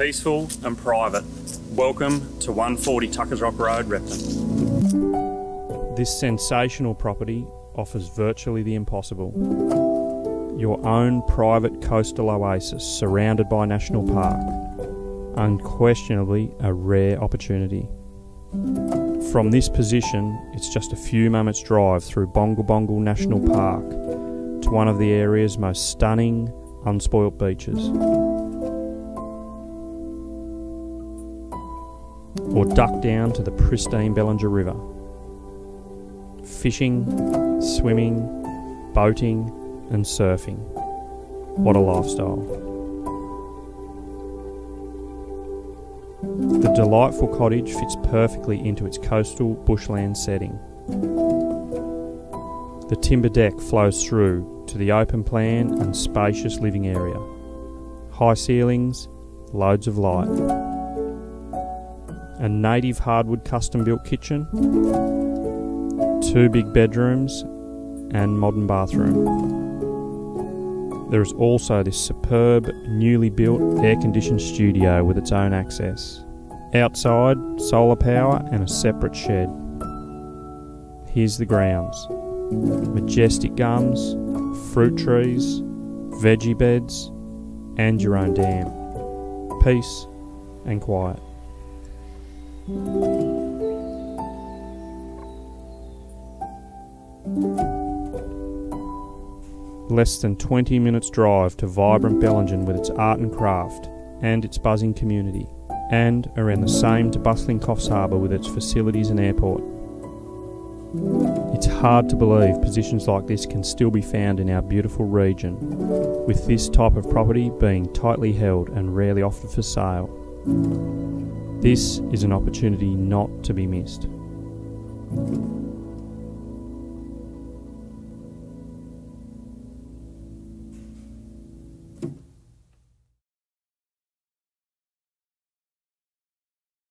peaceful and private. Welcome to 140 Tuckers Rock Road, Repton. This sensational property offers virtually the impossible. Your own private coastal oasis surrounded by national park. Unquestionably a rare opportunity. From this position, it's just a few moments' drive through Bongil Bongil National Park to one of the area's most stunning, unspoilt beaches. Or duck down to the pristine Bellinger River. Fishing, swimming, boating and surfing. What a lifestyle. The delightful cottage fits perfectly into its coastal bushland setting. The timber deck flows through to the open plan and spacious living area. High ceilings, loads of light. A native hardwood custom-built kitchen, 2 big bedrooms and modern bathroom. There is also this superb, newly built air-conditioned studio with its own access. Outside, solar power and a separate shed. Here's the grounds. Majestic gums, fruit trees, veggie beds and your own dam. Peace and quiet. Less than 20 minutes drive to vibrant Bellingen with its art and craft and its buzzing community. And around the same to bustling Coffs Harbour with its facilities and airport. It's hard to believe positions like this can still be found in our beautiful region, with this type of property being tightly held and rarely offered for sale. This is an opportunity not to be missed.